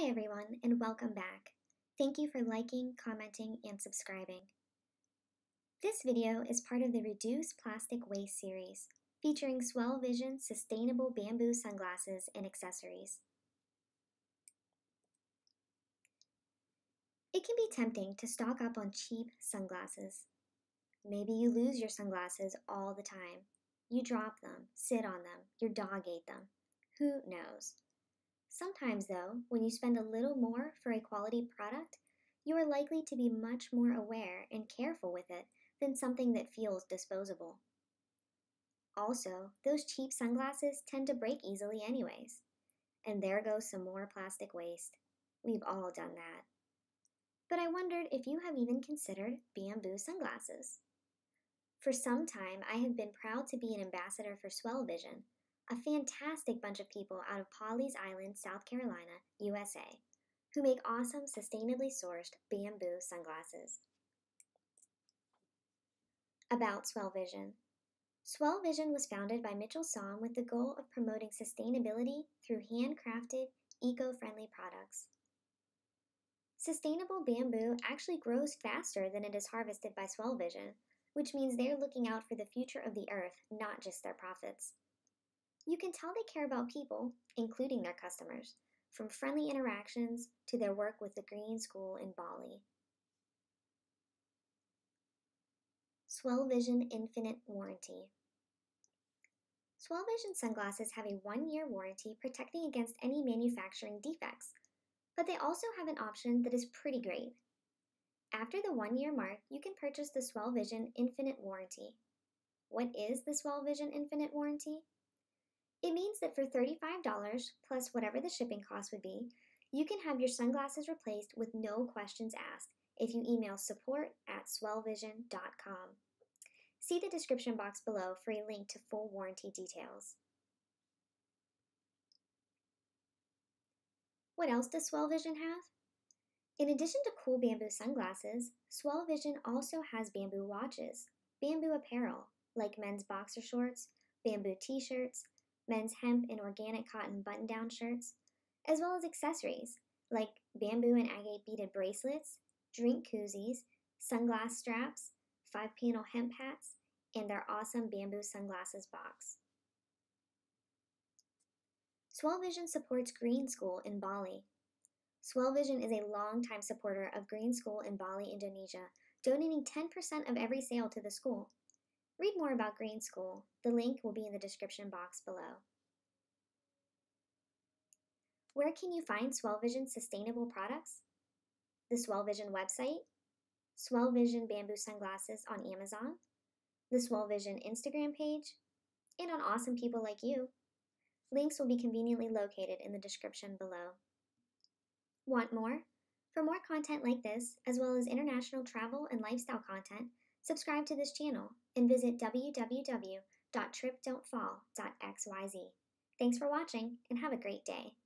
Hi everyone, and welcome back. Thank you for liking, commenting, and subscribing. This video is part of the Reduce Plastic Waste series, featuring Swell Vision sustainable bamboo sunglasses and accessories. It can be tempting to stock up on cheap sunglasses. Maybe you lose your sunglasses all the time. You drop them, sit on them, your dog ate them. Who knows? Sometimes, though, when you spend a little more for a quality product, you are likely to be much more aware and careful with it than something that feels disposable. Also, those cheap sunglasses tend to break easily anyways. And there goes some more plastic waste. We've all done that. But I wondered if you have even considered bamboo sunglasses. For some time, I have been proud to be an ambassador for Swell Vision, a fantastic bunch of people out of Pawleys Island, South Carolina, USA, who make awesome, sustainably sourced bamboo sunglasses. About Swell Vision. Swell Vision was founded by Mitchell Song with the goal of promoting sustainability through handcrafted, eco-friendly products. Sustainable bamboo actually grows faster than it is harvested by Swell Vision, which means they're looking out for the future of the earth, not just their profits. You can tell they care about people, including their customers, from friendly interactions to their work with the Green School in Bali. Swell Vision Infinite Warranty. Swell Vision sunglasses have a 1-year warranty protecting against any manufacturing defects, but they also have an option that is pretty great. After the 1-year mark, you can purchase the Swell Vision Infinite Warranty. What is the Swell Vision Infinite Warranty? It means that for $35 plus whatever the shipping cost would be, you can have your sunglasses replaced with no questions asked if you email support@swellvision.com. See the description box below for a link to full warranty details. What else does Swell Vision have? In addition to cool bamboo sunglasses, Swell Vision also has bamboo watches, bamboo apparel like men's boxer shorts, bamboo t-shirts, men's hemp and organic cotton button-down shirts, as well as accessories like bamboo and agate beaded bracelets, drink koozies, sunglass straps, 5-panel hemp hats, and their awesome bamboo sunglasses box. Swell Vision supports Green School in Bali. Swell Vision is a longtime supporter of Green School in Bali, Indonesia, donating 10% of every sale to the school. Read more about Green School. The link will be in the description box below. Where can you find Swell Vision sustainable products? The Swell Vision website, Swell Vision bamboo sunglasses on Amazon, the Swell Vision Instagram page, and on awesome people like you. Links will be conveniently located in the description below. Want more? For more content like this, as well as international travel and lifestyle content, subscribe to this channel and visit www.tripdontfall.xyz. Thanks for watching and have a great day.